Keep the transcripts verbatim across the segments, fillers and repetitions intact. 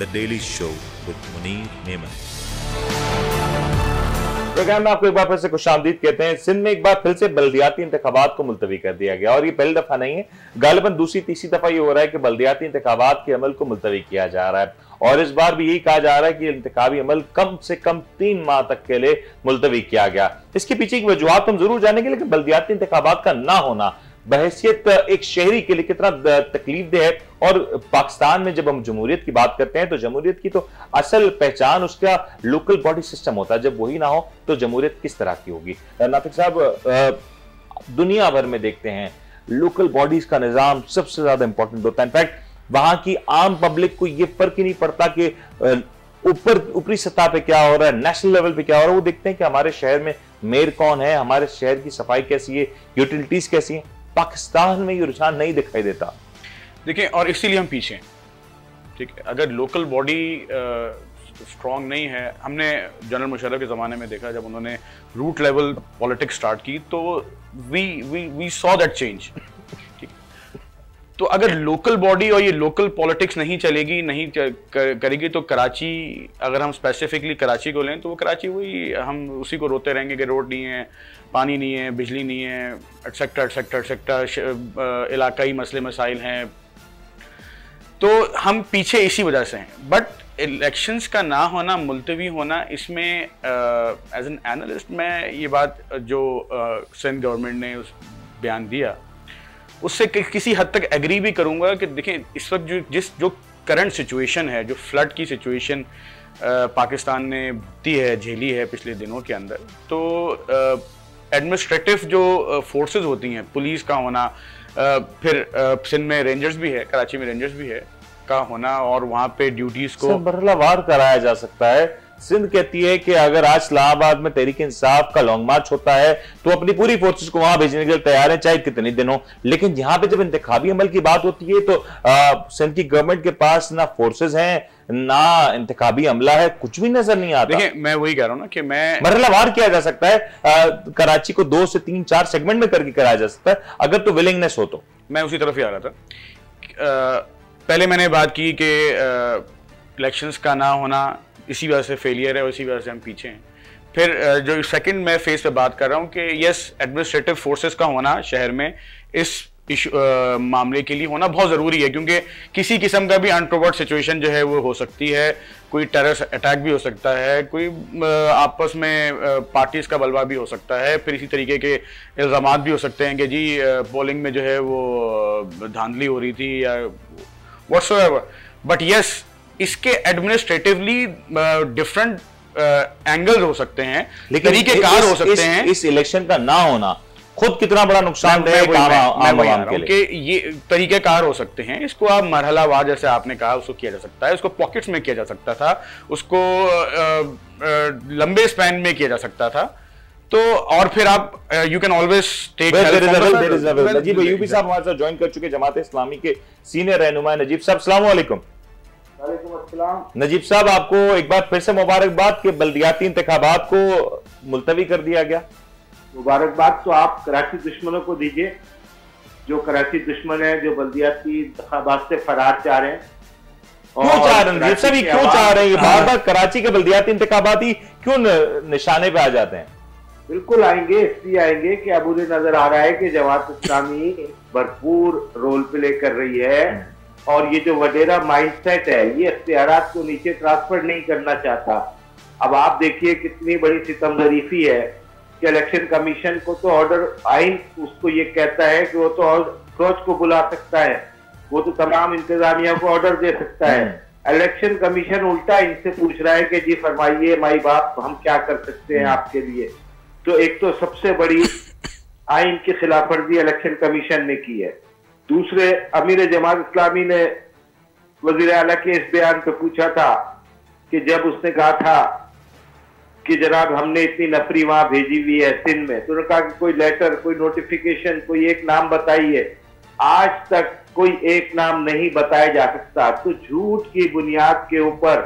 The daily show with Munir Memon. Programme में आपको एक बार फिर से खुशामदीद कहते हैं। सिंध में एक बार फिर से बल्दियाती इंतखाबात को मुलतवी कर दिया गया और ये पहली दफा नहीं है, गालिबन दूसरी तीसरी दफा ये हो रहा है कि बल्दियाती इंतखाबात के अमल को मुलतवी किया जा रहा है और इस बार भी यही कहा जा रहा है कि इंतखाबी अमल कम से कम तीन माह तक के लिए मुलतवी किया गया। इसके पीछे की वजूहत हम जरूर जानेंगे, लेकिन बल्दियाती इंतखाबात का ना होना बहसियत एक शहरी के लिए कितना तकलीफदेह है। और पाकिस्तान में जब हम जमहूरियत की बात करते हैं तो जमहूरियत की तो असल पहचान उसका लोकल बॉडी सिस्टम होता है, जब वही ना हो तो जमहूरियत किस तरह की होगी। नातिक साहब, दुनिया भर में देखते हैं लोकल बॉडीज का निज़ाम सबसे ज्यादा इंपॉर्टेंट होता है। इनफैक्ट वहां की आम पब्लिक को यह फर्क ही नहीं पड़ता कि ऊपर ऊपरी सतह पे क्या हो रहा है, नेशनल लेवल पे क्या हो रहा है। वो देखते हैं कि हमारे शहर में मेयर कौन है, हमारे शहर की सफाई कैसी है, यूटिलिटीज कैसी है। पाकिस्तान में ये रुझान नहीं दिखाई देता। देखिए, और इसीलिए हम पीछे हैं, ठीक है। अगर लोकल बॉडी स्ट्रांग नहीं है, हमने जनरल मुशर्रफ के ज़माने में देखा जब उन्होंने रूट लेवल पॉलिटिक्स स्टार्ट की तो we we we saw that change, ठीक। तो अगर लोकल बॉडी और ये लोकल पॉलिटिक्स नहीं चलेगी, नहीं करेगी तो कराची, अगर हम स्पेसिफिकली कराची को लें तो वो कराची वही, हम उसी को रोते रहेंगे कि रोड नहीं है, पानी नहीं है, बिजली नहीं है, एटसेट्रा एटसेट्रा एटसेट्रा, इलाकाई मसले मसाइल हैं। तो हम पीछे इसी वजह से हैं। बट इलेक्शंस का ना होना, मुलतवी होना, इसमें एज एन एनालिस्ट मैं ये बात जो सिंध गवर्नमेंट ने उस बयान दिया उससे कि, किसी हद तक एग्री भी करूँगा कि देखें इस वक्त जो जिस जो करंट सिचुएशन है, जो फ्लड की सिचुएशन पाकिस्तान ने भुगती है, झेली है पिछले दिनों के अंदर, तो आ, एडमिनिस्ट्रेटिव जो फोर्सेस होती हैं, पुलिस का होना, फिर सिंध में रेंजर्स भी है, कराची में रेंजर्स भी है, का होना और वहाँ पे ड्यूटीज को बरहलावार कराया जा सकता है। सिंध कहती है कि अगर आज इस्लामाबाद में तहरीक इंसाफ का लॉन्ग मार्च होता है तो अपनी पूरी फोर्सेस को वहां भेजने के लिए तैयार है, चाहे कितने दिन हो। लेकिन यहाँ पे जब इंतखाबी अमल की बात होती है तो सिंध की गवर्नमेंट के पास ना फोर्सेज हैं ना इंतखाबी अमला है, कुछ भी नजर नहीं आता। देखिए, मैं वही कह रहा हूँ ना कि मैं मरहलावार किया जा सकता है, आ, कराची को दो से तीन चार सेगमेंट में करके कराया जा सकता है अगर तो विलिंगनेस हो तो। मैं उसी तरफ ही आ रहा था। आ, पहले मैंने बात की कि इलेक्शंस का ना होना इसी वजह से फेलियर है और इसी वजह से हम पीछे हैं। फिर जो सेकंड मैं फेस पे बात कर रहा हूँ कि यस, एडमिनिस्ट्रेटिव फोर्सेस का होना शहर में इस इशू मामले के लिए होना बहुत ज़रूरी है, क्योंकि किसी किस्म का भी अनप्रोवर्ड सिचुएशन जो है वो हो सकती है, कोई टेरर अटैक भी हो सकता है, कोई आपस में पार्टीज़ का बलवा भी हो सकता है, फिर इसी तरीके के इल्ज़ाम भी हो सकते हैं कि जी पोलिंग में जो है वो धांधली हो रही थी या व्हाट्सएवर। बट यस, इसके एडमिनिस्ट्रेटिवली डिफरेंट एंगल हो सकते हैं, तरीके कार हो सकते हैं। इस इलेक्शन का ना होना खुद कितना बड़ा नुकसान है कि ये तरीकेकार हो सकते हैं। इसको आप मरहलावार, जैसे आपने कहा, उसको किया जा सकता है, उसको पॉकेट्स में किया जा सकता था, उसको आ, आ, लंबे स्पैन में किया जा सकता था। तो और फिर आप you can always take Najeeb यूपी साहब हमारे साथ ज्वाइन कर चुके, जमात इस्लामी के सीनियर रहनुमा। नजीब साहब अस्सलाम वालेकुम। नजीब साहब, आपको एक बार फिर से मुबारकबाद कि बल्दियाती इंतखाबात को मुलतवी कर दिया गया। मुबारकबाद तो आप कराची दुश्मनों को दीजिए, जो कराची दुश्मन है, जो बल्दियाती इंतखाबात से फरार चाह रहे हैं। क्यों चाह रहे हैं सभी, क्यों चाह रहे हैं? बार बार कराची के बल्दियाती इंतखाबात ही क्यों निशाने पे आ जाते हैं? बिल्कुल आएंगे, इसलिए आएंगे कि अब उन्हें नजर आ रहा है कि जमात इस्लामी भरपूर रोल प्ले कर रही है और ये जो वडेरा माइंडसेट है ये इख्तियारात को नीचे ट्रांसफर नहीं करना चाहता। अब आप देखिए कितनी बड़ी सितम ज़रीफी है कि इलेक्शन कमीशन को तो ऑर्डर, आइन उसको ये कहता है कि वो तो फौज को बुला सकता है, वो तो तमाम इंतजामिया को ऑर्डर दे सकता है। इलेक्शन कमीशन उल्टा इनसे पूछ रहा है कि जी फरमाइए माई बाप, हम क्या कर सकते हैं आपके लिए। तो एक तो सबसे बड़ी आइन की खिलाफ वर्जी इलेक्शन कमीशन ने की है। दूसरे, अमीर जमात इस्लामी ने वजीर आला के इस बयान पर पूछा था कि जब उसने कहा था कि जनाब हमने इतनी नफरी वहां भेजी हुई है सिंध में, तो उन्होंने कहा कि कोई लेटर, कोई नोटिफिकेशन, कोई एक नाम बताइए। आज तक कोई एक नाम नहीं बताया जा सकता। तो झूठ की बुनियाद के ऊपर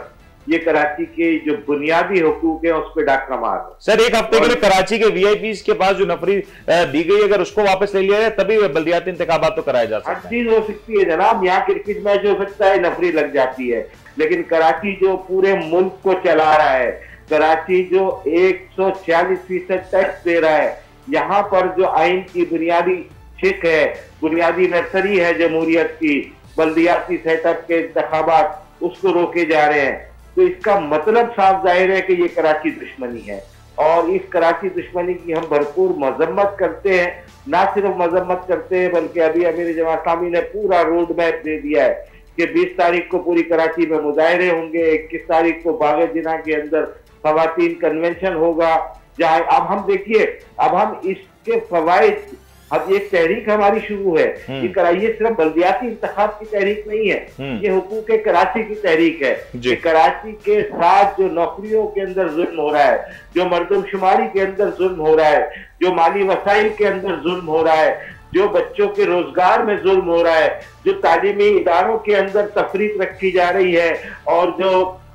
ये कराची के जो बुनियादी हुकूक है उस पर डाका मार रहे हैं। सर एक हफ्ते के लिए कराची के वीआईपीज़ के पास जो नफरी दी गई अगर उसको वापस ले लिया जाए तभी बल्दियाती इंतखाबात तो कराया जा सकता है। हर चीज हो सकती है जनाब, यहाँ क्रिकेट मैच हो सकता है, नफरी लग जाती है, लेकिन कराची जो पूरे मुल्क को चला रहा है, कराची जो एक सौ छियालीस फीसद टैक्स दे रहा है, यहाँ पर जो आइन की बुनियादी शिक है, बुनियादी नर्सरी है जमहूरियत की, बल्दियाती सेटअप के इंतखाबात उसको रोके जा रहे हैं, तो इसका मतलब साफ जाहिर है कि ये कराची दुश्मनी है और इस कराची दुश्मनी की हम भरपूर मजम्मत करते हैं। ना सिर्फ मजम्मत करते हैं बल्कि अभी अमीर जमात इस्लामी ने पूरा रोड मैप दे दिया है कि बीस तारीख को पूरी कराची में मुजाहरे होंगे, इक्कीस तारीख को बाग जिना के अंदर खवातीन कन्वेंशन होगा। जहाँ अब हम देखिए, अब हम इसके फवायद, अब ये तहरीक हमारी शुरू है कि कराइए सिर्फ बल्दियाती इंतखाब की तहरीक नहीं है, ये हुकूक कराची की तहरीक है कि कराची के साथ जो नौकरियों के अंदर जुल्म हो रहा है, जो मरदमशुमारी के अंदर जुल्म हो रहा है, जो माली वसाइल के अंदर जुल्म हो रहा है, जो बच्चों के रोजगार में जुल्म हो रहा है, जो तालीमी इदारों के अंदर तफरीक रखी जा रही है और जो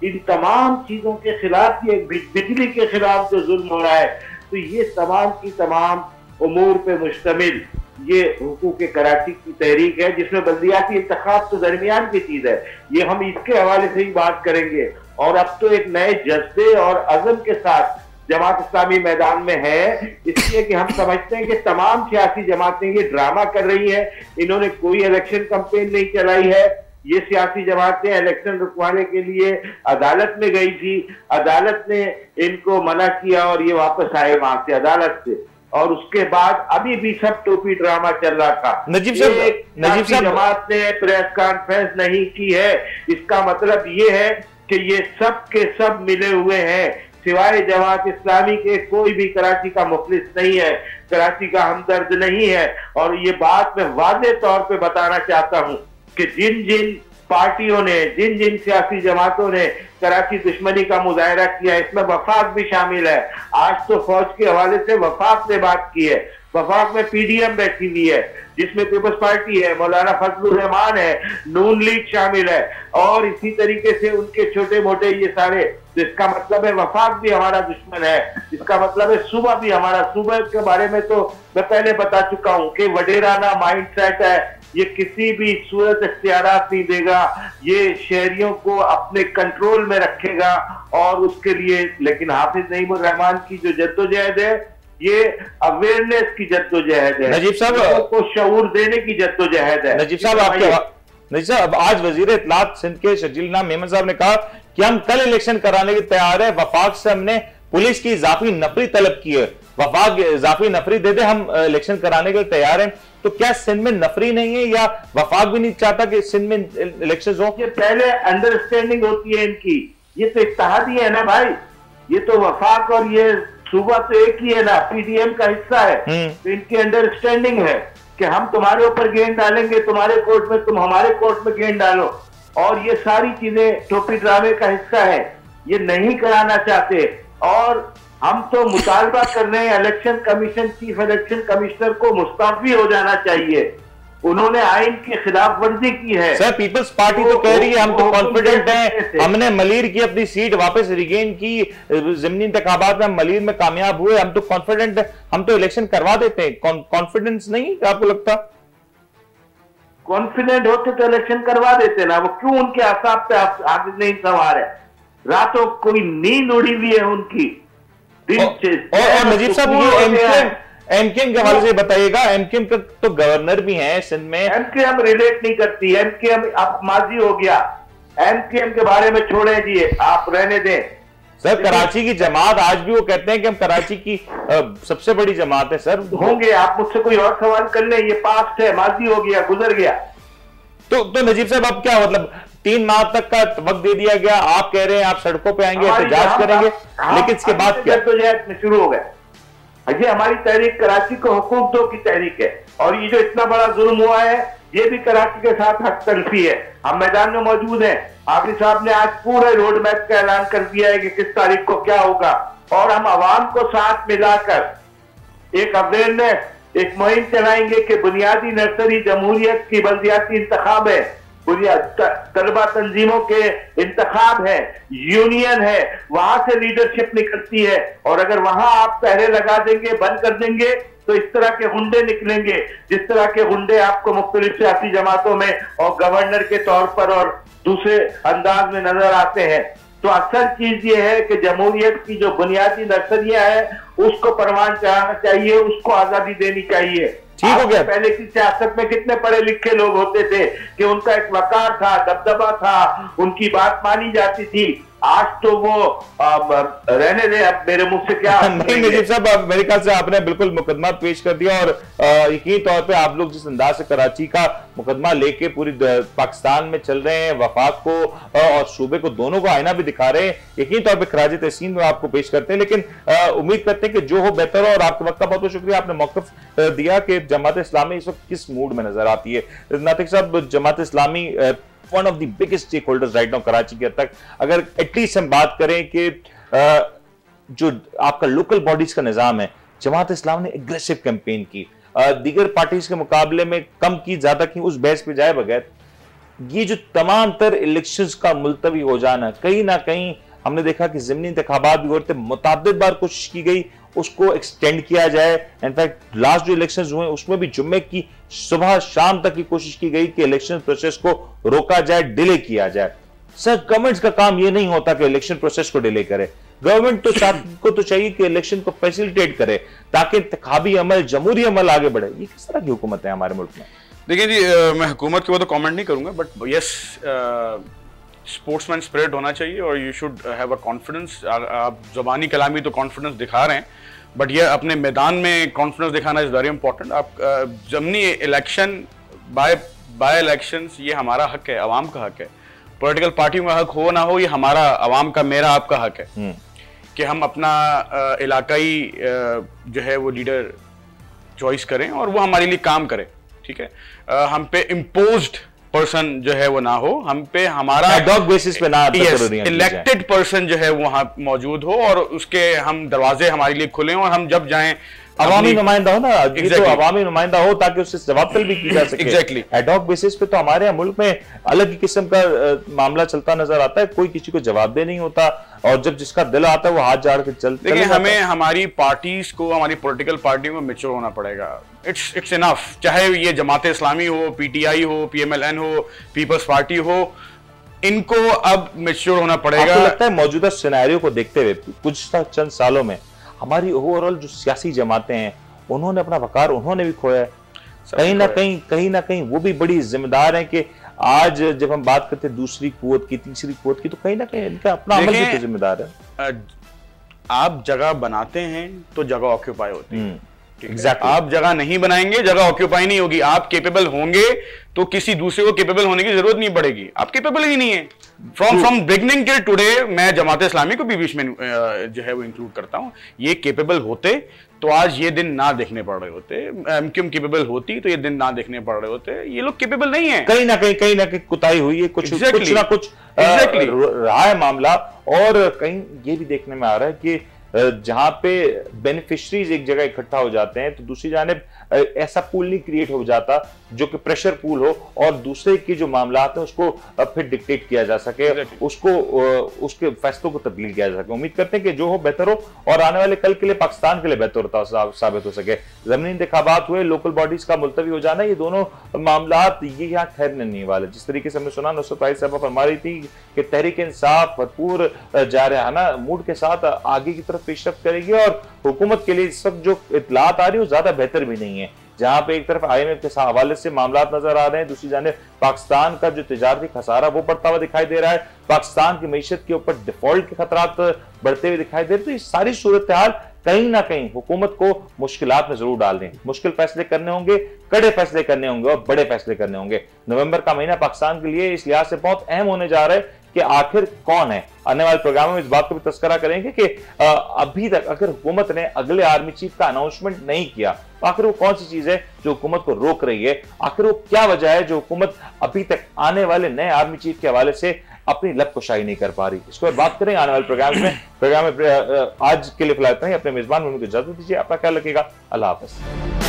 इन तमाम चीजों के खिलाफ, ये बिजली के खिलाफ जो जुल्म हो रहा है, तो ये तमाम की तमाम उमूर पे मुश्तमिल ये हुकूक कराची की तहरीक है, जिसमें बल्दियाती इंतखाब तो दरमियान की चीज है। ये हम इसके हवाले से ही बात करेंगे। और अब तो एक नए जज्बे और अज़म के साथ जमात इस्लामी मैदान में है, इसलिए कि हम समझते हैं कि तमाम सियासी जमातें ये ड्रामा कर रही हैं, इन्होंने कोई इलेक्शन कंपेन नहीं चलाई है। ये सियासी जमातें इलेक्शन रुकवाने के लिए अदालत में गई थी, अदालत ने इनको मना किया और ये वापस आए वहां से, अदालत से, और उसके बाद अभी भी सब टोपी ड्रामा चल रहा था। नजीब साहब, नजीब साहब जमात ने प्रेस कॉन्फ्रेंस नहीं की है, इसका मतलब ये है कि ये सब के सब मिले हुए हैं, सिवाय जमात इस्लामी के कोई भी कराची का मुखलिस नहीं है, कराची का हमदर्द नहीं है। और ये बात मैं वाज़े तौर पे बताना चाहता हूँ कि जिन जिन पार्टियों ने, जिन जिन सियासी जमातों ने कराची दुश्मनी का मुजाहरा किया, इसमें वफाक भी शामिल है। आज तो फौज के हवाले से वफाक ने बात की है, वफाक में पीडीएम बैठी हुई है जिसमें पीपल्स पार्टी है, मौलाना फजलुर रहमान है, नून लीग शामिल है और इसी तरीके से उनके छोटे मोटे ये सारे, तो इसका मतलब है वफाक भी हमारा दुश्मन है, इसका मतलब है सूबा भी हमारा। सूबा के बारे में तो मैं पहले बता चुका हूँ कि वडेराना माइंड सेट है, ये किसी भी सूरत इख्तियारात नहीं देगा, ये शहरियों को अपने कंट्रोल में रखेगा और उसके लिए, लेकिन हाफिज नईमुर रहमान की जो जद्दोजहद है ये अवेयरनेस की जद्दोजहद है, नजीब साहब को शऊर देने की जद्दोजहद है। नजीब साहब आपके नजीब साहब आज वजीर इत्तलात सिंध के शकील नाम मेमन साहब ने कहा कि हम कल इलेक्शन कराने के तैयार है, वफाक से हमने पुलिस की इजाफी नफरी तलब की है, वफाक इजाफी नफरी दे दे, हम इलेक्शन कराने के लिए तैयार हैं। तो क्या सिंध में नफरी नहीं है या वफाक भी नहीं चाहता कि सिंध में इलेक्शन हो? ये पहले अंडरस्टैंडिंग होती है इनकी, ये तो इत्तेहादी है ना भाई, ये तो वफाक और ये सूबा तो एक ही है ना, पीडीएम का हिस्सा है, तो इनकी अंडरस्टैंडिंग है कि हम तुम्हारे ऊपर गेंद डालेंगे, तुम्हारे कोर्ट में, तुम हमारे कोर्ट में गेंद डालो, और ये सारी चीजें टोपी ड्रामे का हिस्सा है, ये नहीं कराना चाहते। और हम तो मुतालबा कर रहे हैं, election commission, chief election commissioner को मुस्तफी हो जाना चाहिए, उन्होंने आइन की खिलाफ वर्जी की है। सर पीपल्स पार्टी तो, तो कह रही है हम तो कॉन्फिडेंट हैं, हमने मलीर की अपनी सीट वापस रिगेन की, जिमनी इंतखाबात में मलीर में कामयाब हुए, हम तो कॉन्फिडेंट हैं, हम तो इलेक्शन करवा देते हैं। कॉन्फिडेंस नहीं आपको लगता? कॉन्फिडेंट होते तो इलेक्शन करवा देते ना, वो क्यों उनके आसाब पे आगे नहीं सवार है, रातों कोई नींद उड़ी हुई है उनकी। और नजीब साहब ये एमकेएम एमकेएम के हवाले से बताइएगा, एमकेएम के तो गवर्नर भी हैं सिंध में। एमकेएम रिलेट नहीं करती, एमकेएम अब माजी हो गया, एमकेएम के बारे में छोड़े जी, आप रहने दें। सर कराची की जमात, आज भी वो कहते हैं कि हम कराची की आ, सबसे बड़ी जमात है। सर होंगे, आप मुझसे कोई और सवाल कर लें, ये पास्ट है, माजी हो गया, गुजर गया। तो तो नजीब साहब आप क्या मतलब तीन माह तक का वक्त दे दिया गया, आप कह रहे हैं आप सड़कों पे आएंगे, एहतजाज करेंगे, लेकिन इसके बाद क्या? तो जहद शुरू हो गए, ये हमारी तहरीक कराची को हुकूक दो की तहरीक है, और ये जो इतना बड़ा जुल्म हुआ है ये भी कराची के साथ हक तलफी है। हम मैदान में मौजूद हैं, हाफिज साहब ने आज पूरे रोड मैप का ऐलान कर दिया है कि किस तारीख को क्या होगा, और हम आवाम को साथ मिलाकर एक अवेयरनेस, एक मुहिम चलाएंगे कि बुनियादी नर्सरी जमहूरियत की बल्दियाती इंतखाब है, तलबा तंजीमों के इंतखाब है, यूनियन है, वहां से लीडरशिप निकलती है। और अगर वहां आप पहरे लगा देंगे, बंद कर देंगे, तो इस तरह के गुंडे निकलेंगे, जिस तरह के गुंडे आपको मुख्तलिफ सियासी जमातों में और गवर्नर के तौर पर और दूसरे अंदाज में नजर आते हैं। तो असल चीज ये है कि जमहूरियत की जो बुनियादी नजरिया है उसको परवान चढ़ाना चाहिए, उसको आजादी देनी चाहिए। ठीक हो गया। पहले की सियासत में कितने पढ़े लिखे लोग होते थे कि उनका एक वकार था, दबदबा था, उनकी बात मानी जाती थी। आज तो वो अब रहने दे, अब मेरे मुख से क्या नहीं। नजीब साहब, मेरे ख्याल से आपने बिल्कुल मुकदमा पेश कर दिया और यकीन तौर पे आप लोग जिस अंदाज से कराची का मुकदमा लेके पूरी पाकिस्तान में चल रहे हैं, वफाक को और सूबे को दोनों को आईना भी दिखा रहे हैं, यकीन तौर पे खराज तहसीन में आपको पेश करते हैं। लेकिन उम्मीद करते हैं कि जो हो बेहतर हो। और आपके वक्त का बहुत बहुत शुक्रिया, आपने मौकफ दिया कि जमात इस्लामी इस वक्त किस मूड में नजर आती है। नातिक साहब, Jamaat Islami one of the biggest stakeholders right now Karachi के तक, अगर एटलीस्ट हम बात करें कि जो आपका लोकल बॉडीज का निजाम है, जमात इस्लाम ने एग्रेसिव कैंपेन की, दीगर पार्टीज के मुकाबले में कम की ज्यादा की, उस बहस पे जाए बगैर ये जो तमाम तर इलेक्शंस का मुलतवी हो जाना, कहीं ना कहीं हमने देखा कि जिमनी इंतखाबात भी हो रहे थे, मुतादिद बार कोशिश की गई उसको एक्सटेंड किया जाए। इनफैक्ट लास्ट जो इलेक्शंस हुए उसमें भी जुम्मे की सुबह शाम तक की कोशिश की गई कि इलेक्शन प्रोसेस को रोका जाए, डिले किया जाए। सर, गवर्नमेंट का काम ये नहीं होता कि इलेक्शन प्रोसेस को डिले करे, गवर्नमेंट तो साथ को तो चाहिए कि इलेक्शन को फैसिलिटेट करे ताकि इंतखाबी अमल, जमहूरी अमल आगे बढ़े। ये किस तरह की हुकूमत है हमारे मुल्क में? देखिए जी, मैं हुकूमत की वो तो कॉमेंट नहीं करूंगा, बट यस, स्पोर्ट्समैन स्पिरिट होना चाहिए और you should have a confidence. आप ज़बानी कलामी तो कॉन्फिडेंस दिखा रहे हैं, बट यह अपने मैदान में कॉन्फिडेंस दिखाना इज़ वेरी इंपॉर्टेंट। आप ज़मीनी इलेक्शन, बाय बाय इलेक्शंस, ये हमारा हक है, आवाम का हक है। पॉलिटिकल पार्टी में हक हो ना हो, ये हमारा आवाम का, मेरा आपका हक है कि हम अपना इलाकाई जो है वो लीडर चॉइस करें और वो हमारे लिए काम करें। ठीक है, हम पे इम्पोज्ड पर्सन जो है वो ना हो, हम पे हमारा बेसिस पे ना इलेक्टेड पर्सन जो है वहाँ मौजूद हो और उसके हम दरवाजे हमारे लिए खुले हों और हम जब जाएं अवामी नुमाइंदा हो ना, exactly. तो अवामी नुमाइंदा हो ताकि उससे जवाबदारी भी की जा सके। एग्जैक्टली, एडॉक बेसिस पे तो हमारे यहाँ मुल्क में अलग ही किस्म का मामला चलता नजर आता है, कोई किसी को जवाबदेह नहीं होता और जब जिसका दिल आता है वो हाथ झाड़ के चलते। लेकिन हमें हमारी पार्टीज को, हमारी पॉलिटिकल पार्टी को मेच्योर होना पड़ेगा। इट्स इट्स इनफ, चाहे ये जमात इस्लामी हो, पीटीआई हो, पीएमएलएन हो, पीपल्स पार्टी हो, इनको अब मेच्योर होना पड़ेगा। आपको लगता है मौजूदा सिनेरियो को देखते हुए कुछ चंद सालों में हमारी ओवरऑल जो सियासी जमातें हैं उन्होंने अपना वकार उन्होंने भी खोया है, कहीं ना कहीं कहीं ना कहीं वो भी बड़ी जिम्मेदार हैं कि आज जब हम बात करते हैं दूसरी कुव्वत की, तीसरी कुव्वत की, तो कहीं ना कहीं इनका अपना अमल भी तो जिम्मेदार है। आप जगह बनाते हैं तो जगह ऑक्यूपाई होती है। Exactly. आप जगह नहीं बनाएंगे, जगह ऑक्यूपाई नहीं होगी। आप केपेबल होंगे तो किसी दूसरे को केपेबल होने की जरूरत नहीं पड़ेगी, आप केपेबल ही नहीं है। From from beginning till today मैं जमात इस्लामी को भी बीच में जो है वो इंक्लूड करता हूँ। ये केपेबल होते तो आज ये दिन ना देखने पड़ रहे होते, एमक्यूएम केपेबल होती तो ये दिन ना देखने पड़ रहे होते। ये लोग केपेबल नहीं है, कहीं ना कहीं कहीं ना कहीं कुताही हुई है, कुछ exactly. कुछ ना कुछ exactly. रहा है मामला। और कहीं ये भी देखने में आ रहा है कि जहां पे बेनिफिशरीज एक जगह इकट्ठा हो जाते हैं तो दूसरी जानिब ऐसा पूल नहीं क्रिएट हो जाता जो कि प्रेशर पूल हो और दूसरे की जो मामला है उसको फिर डिक्टेट किया जा सके, उसको उसके फैसलों को तब्दील किया जा सके। उम्मीद करते हैं कि जो हो बेहतर हो और आने वाले कल के लिए पाकिस्तान के लिए बेहतर साबित हो सके। जमीनी इंतखाबात हुए, लोकल बॉडीज का मुलतवी हो जाना, ये दोनों मामला ये यहाँ ठहरने नहीं वाले। जिस तरीके से हमने सुना नुसरत राही साहब फरमा रही थी कि तहरीक इंसाफ भरपूर जारिहाना मूड के साथ आगे की तरफ पेशरफ करेगी और हुकूमत के लिए इस वक्त जो इतलात आ रही है वो ज्यादा बेहतर भी नहीं है। जहां पे एक तरफ आईएमएफ के हवाले से मामला नजर आ रहे हैं, दूसरी जाने पाकिस्तान का जो तिजारती खसारा वो बढ़ता हुआ दिखाई दे रहा है, पाकिस्तान की मीशत के ऊपर डिफॉल्ट के खतरात बढ़ते हुए दिखाई दे रहे। तो ये सारी सूरत हाल कहीं ना कहीं हुकूमत को मुश्किलात में जरूर डाल दें, मुश्किल फैसले करने होंगे, कड़े फैसले करने होंगे और बड़े फैसले करने होंगे। नवंबर का महीना पाकिस्तान के लिए इस लिहाज से बहुत अहम होने जा रहा है कि आखिर कौन है। आने वाले प्रोग्राम में इस बात को भी तस्करा करेंगे कि अभी तक अगर हुकूमत ने अगले आर्मी चीफ का अनाउंसमेंट नहीं किया तो आखिर वो कौन सी चीज है जो हुकूमत को रोक रही है, आखिर वो क्या वजह है जो हुकूमत अभी तक आने वाले नए आर्मी चीफ के हवाले से अपनी लब कुशाई नहीं कर पा रही। इसके बाद बात करेंगे आने वाले प्रोग्राम में। प्रोग्राम में आज के लिए फिलहाल इतना ही। अपने मेजबान उनको इजाजत दीजिए, अपना ख्याल रखिएगा, अल्लाह हाफिज।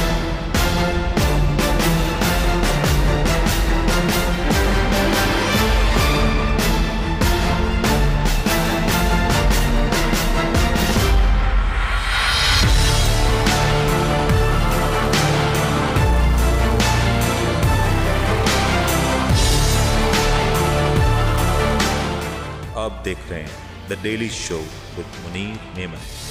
देख रहे हैं the daily show with Munir Memon.